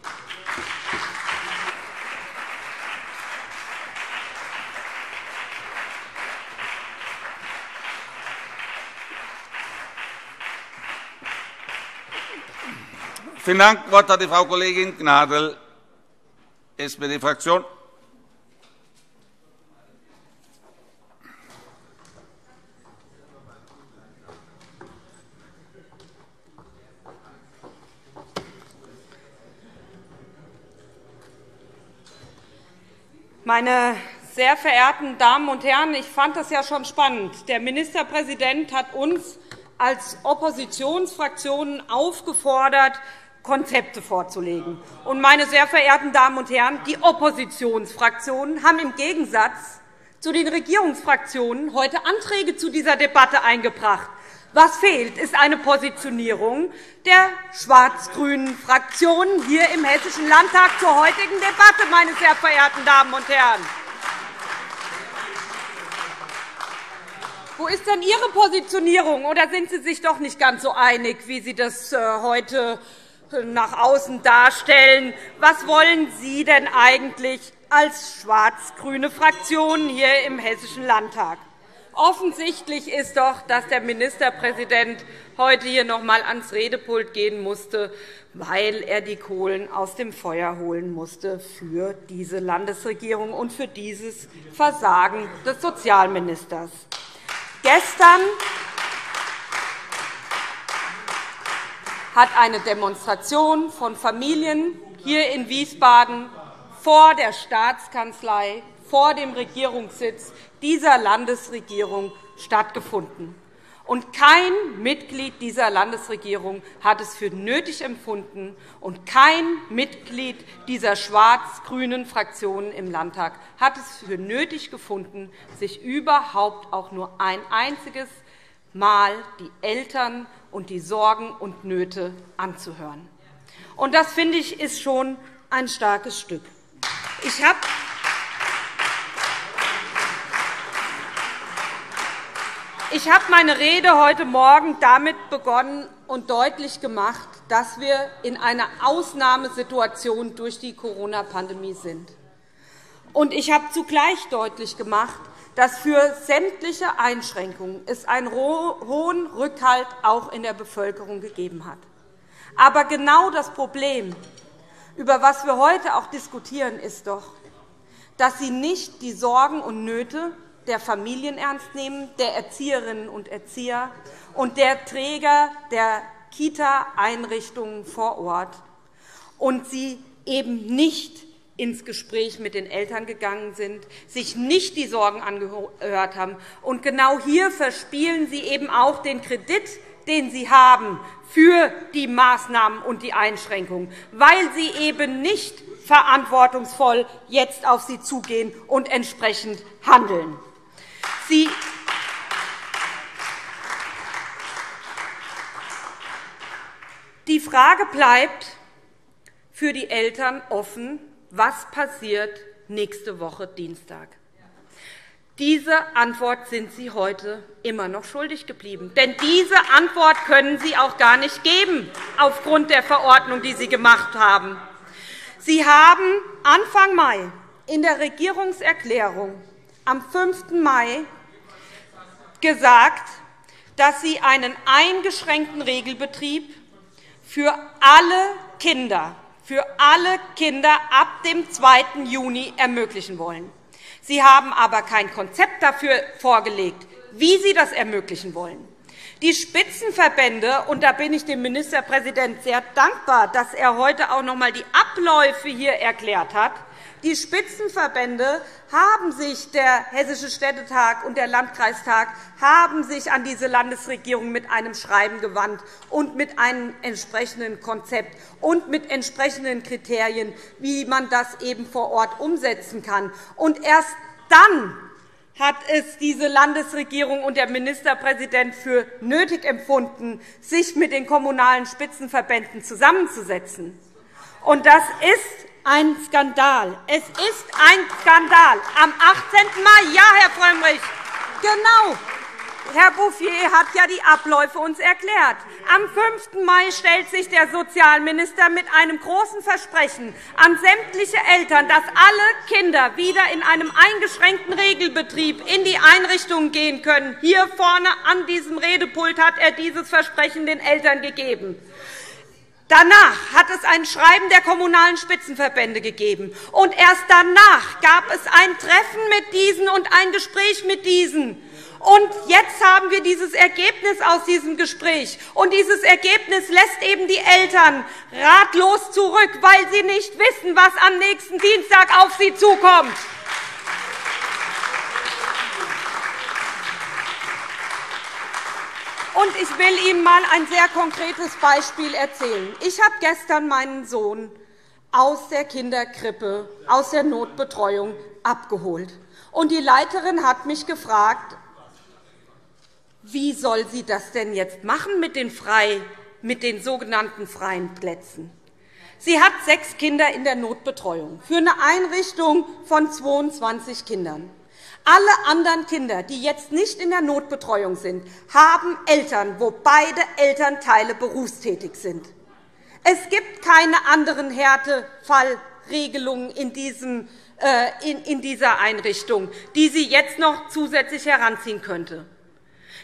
Vielen Dank. Das Wort hat die Frau Kollegin Gnadl, SPD-Fraktion. Meine sehr verehrten Damen und Herren, ich fand das ja schon spannend. Der Ministerpräsident hat uns als Oppositionsfraktionen aufgefordert, Konzepte vorzulegen. Und, meine sehr verehrten Damen und Herren, die Oppositionsfraktionen haben im Gegensatz zu den Regierungsfraktionen heute Anträge zu dieser Debatte eingebracht. Was fehlt, ist eine Positionierung der schwarz-grünen Fraktion hier im Hessischen Landtag zur heutigen Debatte, meine sehr verehrten Damen und Herren. Wo ist denn Ihre Positionierung? Oder sind Sie sich doch nicht ganz so einig, wie Sie das heute nach außen darstellen? Was wollen Sie denn eigentlich als schwarz-grüne Fraktion hier im Hessischen Landtag? Offensichtlich ist doch, dass der Ministerpräsident heute hier noch einmal ans Redepult gehen musste, weil er die Kohlen aus dem Feuer holen musste für diese Landesregierung und für dieses Versagen des Sozialministers. Gestern hat eine Demonstration von Familien hier in Wiesbaden vor der Staatskanzlei, vor dem Regierungssitz dieser Landesregierung stattgefunden. Und kein Mitglied dieser Landesregierung hat es für nötig empfunden, und kein Mitglied dieser schwarz-grünen Fraktionen im Landtag hat es für nötig gefunden, sich überhaupt auch nur ein einziges Mal die Eltern und die Sorgen und Nöte anzuhören. Und das, finde ich, ist schon ein starkes Stück. Ich habe meine Rede heute Morgen damit begonnen und deutlich gemacht, dass wir in einer Ausnahmesituation durch die Corona-Pandemie sind. Und ich habe zugleich deutlich gemacht, dass für sämtliche Einschränkungen es einen hohen Rückhalt auch in der Bevölkerung gegeben hat. Aber genau das Problem, über das wir heute auch diskutieren, ist doch, dass sie nicht die Sorgen und Nöte der Familien ernst nehmen, der Erzieherinnen und Erzieher und der Träger der Kita-Einrichtungen vor Ort, und sie eben nicht ins Gespräch mit den Eltern gegangen sind, sich nicht die Sorgen angehört haben. Und genau hier verspielen sie eben auch den Kredit, den sie haben für die Maßnahmen und die Einschränkungen, weil sie eben nicht verantwortungsvoll jetzt auf sie zugehen und entsprechend handeln. Die Frage bleibt für die Eltern offen, was passiert nächste Woche Dienstag. Diese Antwort sind Sie heute immer noch schuldig geblieben. Denn diese Antwort können Sie auch gar nicht geben aufgrund der Verordnung, die Sie gemacht haben. Sie haben Anfang Mai in der Regierungserklärung am 5. Mai gesagt, dass Sie einen eingeschränkten Regelbetrieb für alle Kinder ab dem 2. Juni ermöglichen wollen. Sie haben aber kein Konzept dafür vorgelegt, wie Sie das ermöglichen wollen. Die Spitzenverbände, und da bin ich dem Ministerpräsidenten sehr dankbar, dass er heute auch noch einmal die Abläufe hier erklärt hat, die Spitzenverbände haben sich, der Hessische Städtetag und der Landkreistag, haben sich an diese Landesregierung mit einem Schreiben gewandt und mit einem entsprechenden Konzept und mit entsprechenden Kriterien, wie man das eben vor Ort umsetzen kann. Und erst dann hat es diese Landesregierung und der Ministerpräsident für nötig empfunden, sich mit den kommunalen Spitzenverbänden zusammenzusetzen. Und das ist ein Skandal. Es ist ein Skandal. Am 18. Mai, ja, Herr Frömmrich, genau. Herr Bouffier hat ja die Abläufe uns erklärt. Am 5. Mai stellt sich der Sozialminister mit einem großen Versprechen an sämtliche Eltern, dass alle Kinder wieder in einem eingeschränkten Regelbetrieb in die Einrichtungen gehen können. Hier vorne an diesem Redepult hat er dieses Versprechen den Eltern gegeben. Danach hat es ein Schreiben der kommunalen Spitzenverbände gegeben. Und erst danach gab es ein Treffen mit diesen und ein Gespräch mit diesen. Und jetzt haben wir dieses Ergebnis aus diesem Gespräch. Und dieses Ergebnis lässt eben die Eltern ratlos zurück, weil sie nicht wissen, was am nächsten Dienstag auf sie zukommt. Und ich will Ihnen einmal ein sehr konkretes Beispiel erzählen. Ich habe gestern meinen Sohn aus der Kinderkrippe, aus der Notbetreuung abgeholt. Und die Leiterin hat mich gefragt, wie soll sie das denn jetzt machen mit den sogenannten freien Plätzen? Sie hat 6 Kinder in der Notbetreuung für eine Einrichtung von 22 Kindern. Alle anderen Kinder, die jetzt nicht in der Notbetreuung sind, haben Eltern, wo beide Elternteile berufstätig sind. Es gibt keine anderen Härtefallregelungen in dieser Einrichtung, die sie jetzt noch zusätzlich heranziehen könnte.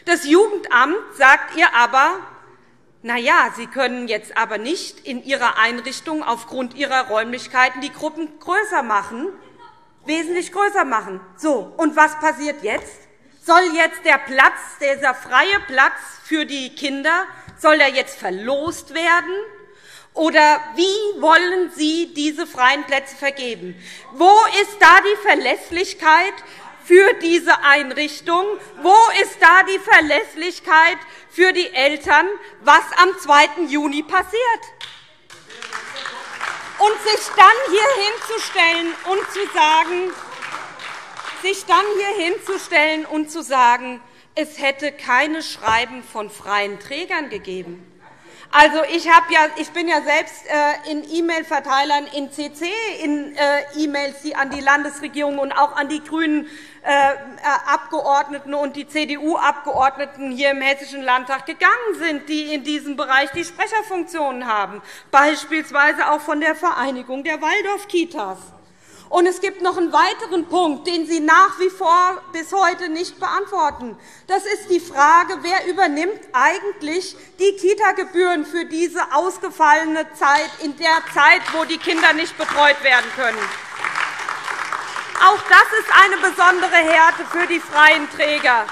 Das Jugendamt sagt ihr aber, na ja, Sie können jetzt aber nicht in Ihrer Einrichtung aufgrund Ihrer Räumlichkeiten die Gruppen größer machen, wesentlich größer machen. So, und was passiert jetzt? Soll jetzt der Platz, dieser freie Platz für die Kinder, soll der jetzt verlost werden? Oder wie wollen Sie diese freien Plätze vergeben? Wo ist da die Verlässlichkeit für diese Einrichtung? Wo ist da die Verlässlichkeit für die Eltern, was am 2. Juni passiert? Und sich dann hier hinzustellen und zu sagen, es hätte keine Schreiben von freien Trägern gegeben. Also, ich bin ja selbst in E-Mail-Verteilern, in CC, in E-Mails, die an die Landesregierung und auch an die grünen Abgeordneten und die CDU-Abgeordneten hier im Hessischen Landtag gegangen sind, die in diesem Bereich die Sprecherfunktionen haben, beispielsweise auch von der Vereinigung der Waldorf-Kitas. Und es gibt noch einen weiteren Punkt, den Sie nach wie vor bis heute nicht beantworten. Das ist die Frage, wer übernimmt eigentlich die Kita-Gebühren für diese ausgefallene Zeit, in der Zeit, wo die Kinder nicht betreut werden können. Auch das ist eine besondere Härte für die freien Träger,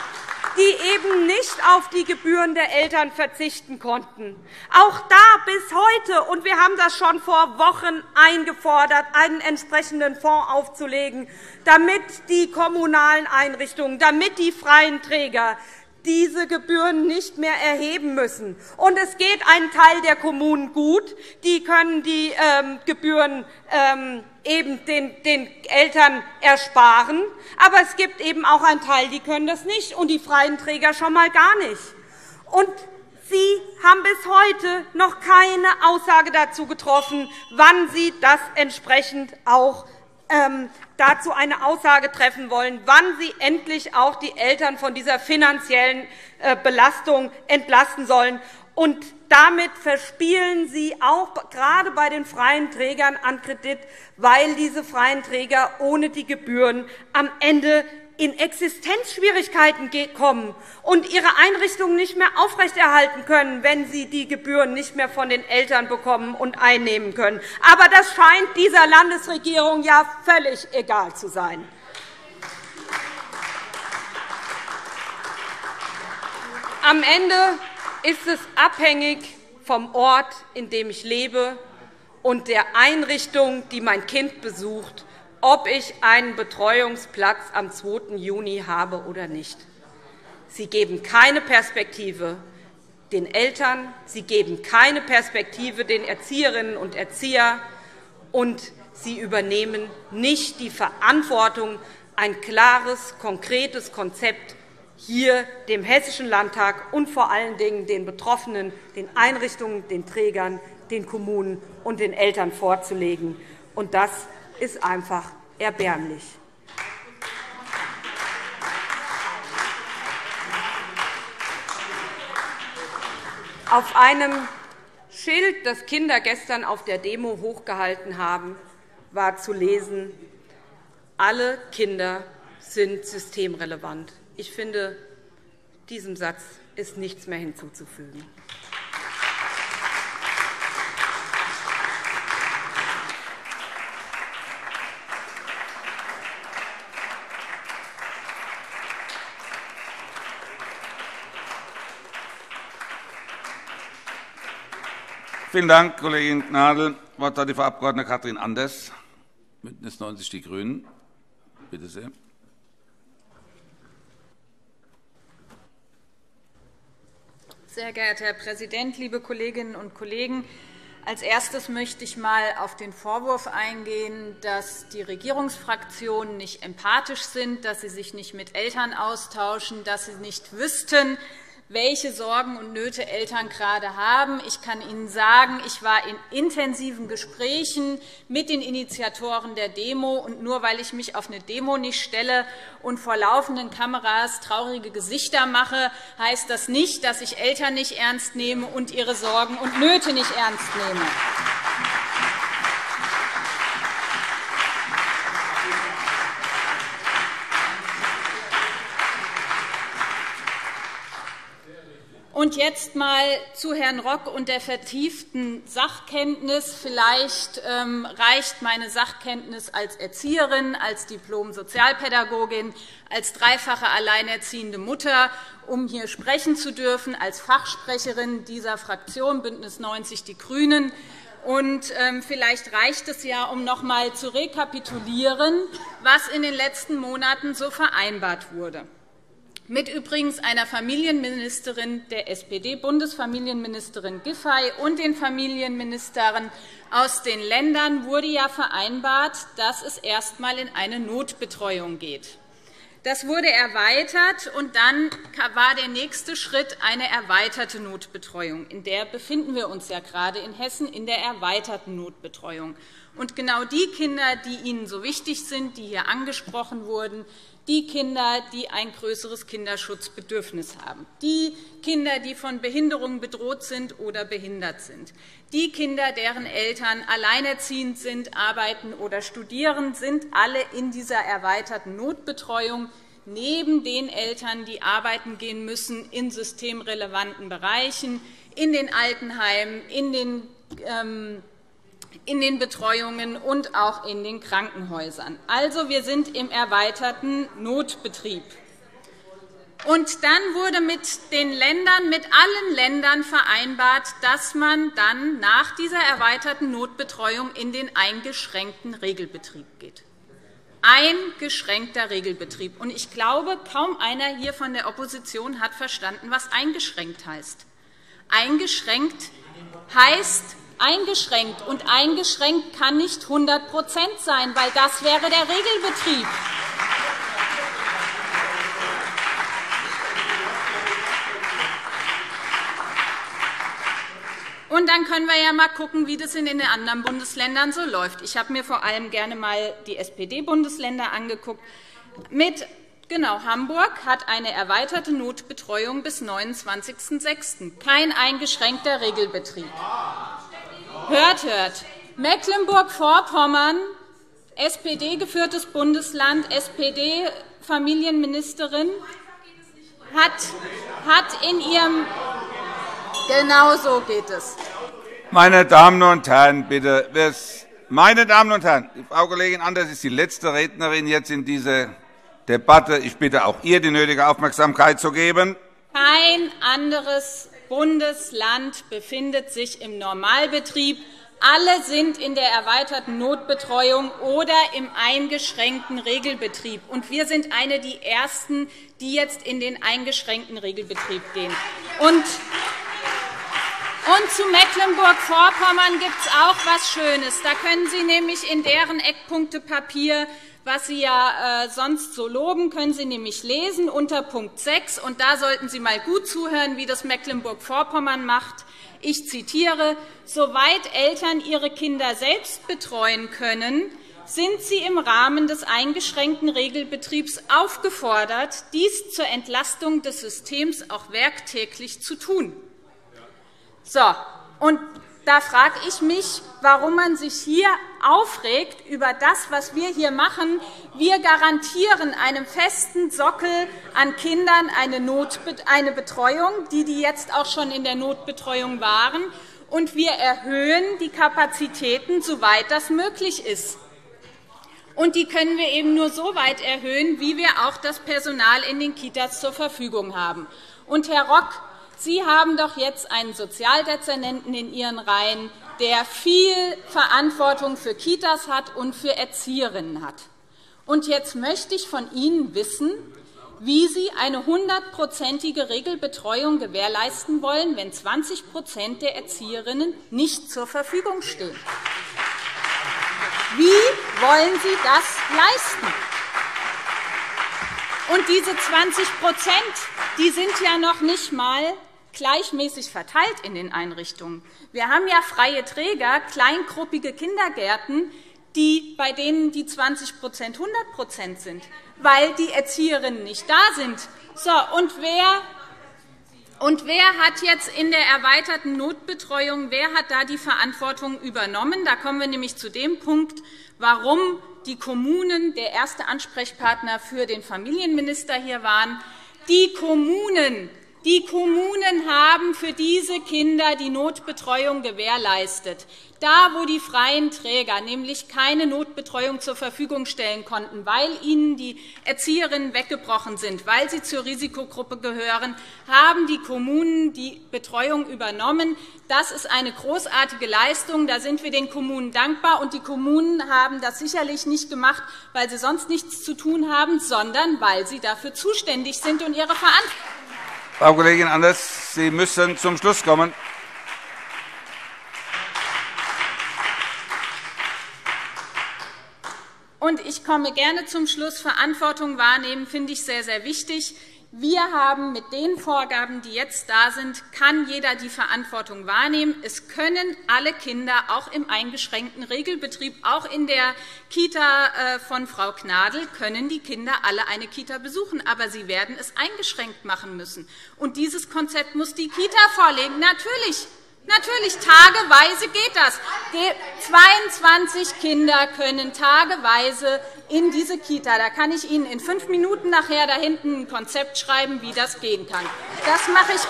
die eben nicht auf die Gebühren der Eltern verzichten konnten. Auch da bis heute, und wir haben das schon vor Wochen eingefordert, einen entsprechenden Fonds aufzulegen, damit die kommunalen Einrichtungen, damit die freien Träger diese Gebühren nicht mehr erheben müssen. Und es geht einem Teil der Kommunen gut. Die können die Gebühren eben den Eltern ersparen. Aber es gibt eben auch einen Teil, die können das nicht, und die freien Träger schon mal gar nicht. Und Sie haben bis heute noch keine Aussage dazu getroffen, wann Sie das entsprechend auch dazu eine Aussage treffen wollen, wann Sie endlich auch die Eltern von dieser finanziellen Belastung entlasten sollen. Und damit verspielen Sie auch gerade bei den freien Trägern an Kredit, weil diese freien Träger ohne die Gebühren am Ende in Existenzschwierigkeiten kommen und ihre Einrichtungen nicht mehr aufrechterhalten können, wenn sie die Gebühren nicht mehr von den Eltern bekommen und einnehmen können. Aber das scheint dieser Landesregierung ja völlig egal zu sein. Am Ende ist es abhängig vom Ort, in dem ich lebe, und der Einrichtung, die mein Kind besucht, ob ich einen Betreuungsplatz am 2. Juni habe oder nicht. Sie geben keine Perspektive den Eltern, sie geben keine Perspektive den Erzieherinnen und Erziehern, und sie übernehmen nicht die Verantwortung, ein klares, konkretes Konzept hier dem Hessischen Landtag und vor allen Dingen den Betroffenen, den Einrichtungen, den Trägern, den Kommunen und den Eltern vorzulegen. Und das ist einfach erbärmlich. Auf einem Schild, das Kinder gestern auf der Demo hochgehalten haben, war zu lesen: Alle Kinder sind systemrelevant. Ich finde, diesem Satz ist nichts mehr hinzuzufügen. Vielen Dank, Kollegin Gnadl. Das Wort hat die Frau Abg. Kathrin Anders, BÜNDNIS 90 die GRÜNEN. Bitte sehr. Sehr geehrter Herr Präsident, liebe Kolleginnen und Kollegen! Als Erstes möchte ich einmal auf den Vorwurf eingehen, dass die Regierungsfraktionen nicht empathisch sind, dass sie sich nicht mit Eltern austauschen, dass sie nicht wüssten, welche Sorgen und Nöte Eltern gerade haben. Ich kann Ihnen sagen, ich war in intensiven Gesprächen mit den Initiatoren der Demo. Und nur weil ich mich auf eine Demo nicht stelle und vor laufenden Kameras traurige Gesichter mache, heißt das nicht, dass ich Eltern nicht ernst nehme und ihre Sorgen und Nöte nicht ernst nehme. Und jetzt einmal zu Herrn Rock und der vertieften Sachkenntnis. Vielleicht reicht meine Sachkenntnis als Erzieherin, als Diplom-Sozialpädagogin, als dreifache alleinerziehende Mutter, um hier sprechen zu dürfen, als Fachsprecherin dieser Fraktion BÜNDNIS 90 die GRÜNEN. Und vielleicht reicht es ja, um noch einmal zu rekapitulieren, was in den letzten Monaten so vereinbart wurde. Mit übrigens einer Familienministerin der SPD, Bundesfamilienministerin Giffey, und den Familienministern aus den Ländern wurde ja vereinbart, dass es erst einmal in eine Notbetreuung geht. Das wurde erweitert, und dann war der nächste Schritt eine erweiterte Notbetreuung. In der befinden wir uns ja gerade in Hessen, in der erweiterten Notbetreuung. Und genau die Kinder, die Ihnen so wichtig sind, die hier angesprochen wurden, die Kinder, die ein größeres Kinderschutzbedürfnis haben, die Kinder, die von Behinderungen bedroht sind oder behindert sind, die Kinder, deren Eltern alleinerziehend sind, arbeiten oder studieren, sind alle in dieser erweiterten Notbetreuung neben den Eltern, die arbeiten gehen müssen in systemrelevanten Bereichen, in den Altenheimen, in den Betreuungen und auch in den Krankenhäusern. Also, wir sind im erweiterten Notbetrieb. Und dann wurde mit allen Ländern vereinbart, dass man dann nach dieser erweiterten Notbetreuung in den eingeschränkten Regelbetrieb geht. Eingeschränkter Regelbetrieb. Und ich glaube, kaum einer hier von der Opposition hat verstanden, was eingeschränkt heißt. Eingeschränkt heißt eingeschränkt, und eingeschränkt kann nicht 100% sein, weil das wäre der Regelbetrieb. Und dann können wir ja einmal schauen, wie das in den anderen Bundesländern so läuft. Ich habe mir vor allem gerne einmal die SPD-Bundesländer angeguckt. Hamburg hat eine erweiterte Notbetreuung bis 29.06. Kein eingeschränkter Regelbetrieb. Hört, hört. Mecklenburg-Vorpommern, SPD-geführtes Bundesland, SPD-Familienministerin, hat in ihrem... Genau so geht es. Meine Damen und Herren, bitte. Meine Damen und Herren, die Frau Kollegin Anders ist die letzte Rednerin jetzt in dieser Debatte. Ich bitte auch ihr, die nötige Aufmerksamkeit zu geben. Kein anderes Bundesland befindet sich im Normalbetrieb. Alle sind in der erweiterten Notbetreuung oder im eingeschränkten Regelbetrieb. Und wir sind eine der Ersten, die jetzt in den eingeschränkten Regelbetrieb gehen. Und zu Mecklenburg-Vorpommern gibt es auch etwas Schönes. Da können Sie nämlich in deren Eckpunktepapier, was Sie ja sonst so loben, können Sie nämlich lesen unter Punkt 6. Und da sollten Sie mal gut zuhören, wie das Mecklenburg-Vorpommern macht. Ich zitiere: Soweit Eltern ihre Kinder selbst betreuen können, sind sie im Rahmen des eingeschränkten Regelbetriebs aufgefordert, dies zur Entlastung des Systems auch werktäglich zu tun. So, und da frage ich mich, warum man sich hier aufregt über das, was wir hier machen. Wir garantieren einem festen Sockel an Kindern eine Betreuung, die jetzt auch schon in der Notbetreuung waren, und wir erhöhen die Kapazitäten, soweit das möglich ist. Und die können wir eben nur so weit erhöhen, wie wir auch das Personal in den Kitas zur Verfügung haben. Und, Herr Rock, Sie haben doch jetzt einen Sozialdezernenten in Ihren Reihen, der viel Verantwortung für Kitas hat und für Erzieherinnen hat. Und jetzt möchte ich von Ihnen wissen, wie Sie eine 100-prozentige Regelbetreuung gewährleisten wollen, wenn 20% der Erzieherinnen nicht zur Verfügung stehen. Wie wollen Sie das leisten? Und diese 20%, die sind ja noch nicht einmal gleichmäßig verteilt in den Einrichtungen. Wir haben ja freie Träger, kleingruppige Kindergärten, bei denen die 20% 100% sind, weil die Erzieherinnen nicht da sind. So, und wer hat jetzt in der erweiterten Notbetreuung, wer hat da die Verantwortung übernommen? Da kommen wir nämlich zu dem Punkt, warum die Kommunen der erste Ansprechpartner für den Familienminister hier waren. Die Kommunen haben für diese Kinder die Notbetreuung gewährleistet. Da, wo die freien Träger nämlich keine Notbetreuung zur Verfügung stellen konnten, weil ihnen die Erzieherinnen weggebrochen sind, weil sie zur Risikogruppe gehören, haben die Kommunen die Betreuung übernommen. Das ist eine großartige Leistung. Da sind wir den Kommunen dankbar. Und die Kommunen haben das sicherlich nicht gemacht, weil sie sonst nichts zu tun haben, sondern weil sie dafür zuständig sind und ihre Verantwortung. Frau Kollegin Anders, Sie müssen zum Schluss kommen. Und ich komme gerne zum Schluss. Verantwortung wahrnehmen finde ich sehr, sehr wichtig. Wir haben mit den Vorgaben, die jetzt da sind, kann jeder die Verantwortung wahrnehmen. Es können alle Kinder auch im eingeschränkten Regelbetrieb, auch in der Kita von Frau Gnadl, können die Kinder alle eine Kita besuchen, aber sie werden es eingeschränkt machen müssen. Und dieses Konzept muss die Kita vorlegen. Natürlich. Natürlich, tageweise geht das. 22 Kinder können tageweise in diese Kita. Da kann ich Ihnen in 5 Minuten nachher da hinten ein Konzept schreiben, wie das gehen kann. Das mache ich.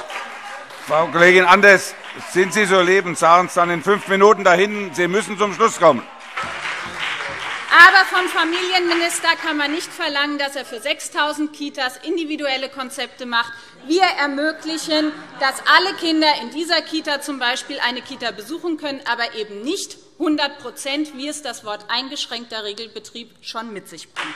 Frau Kollegin Anders, sind Sie so lieb und sagen es dann in 5 Minuten da hinten. Sie müssen zum Schluss kommen. Aber vom Familienminister kann man nicht verlangen, dass er für 6.000 Kitas individuelle Konzepte macht. Wir ermöglichen, dass alle Kinder in dieser Kita z.B. eine Kita besuchen können, aber eben nicht 100%, wie es das Wort eingeschränkter Regelbetrieb schon mit sich bringt.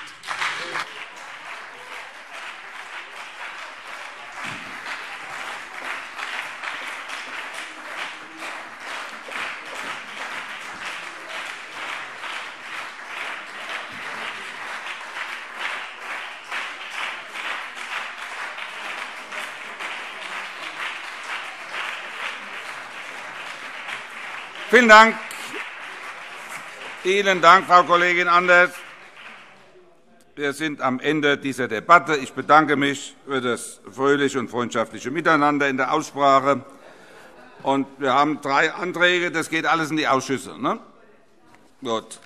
Vielen Dank. Vielen Dank, Frau Kollegin Anders. Wir sind am Ende dieser Debatte. Ich bedanke mich für das fröhliche und freundschaftliche Miteinander in der Aussprache. Und wir haben 3 Anträge. Das geht alles in die Ausschüsse. Ne? Gut.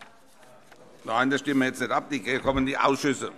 Nein, das stimmen wir jetzt nicht ab. Die kommen in die Ausschüsse.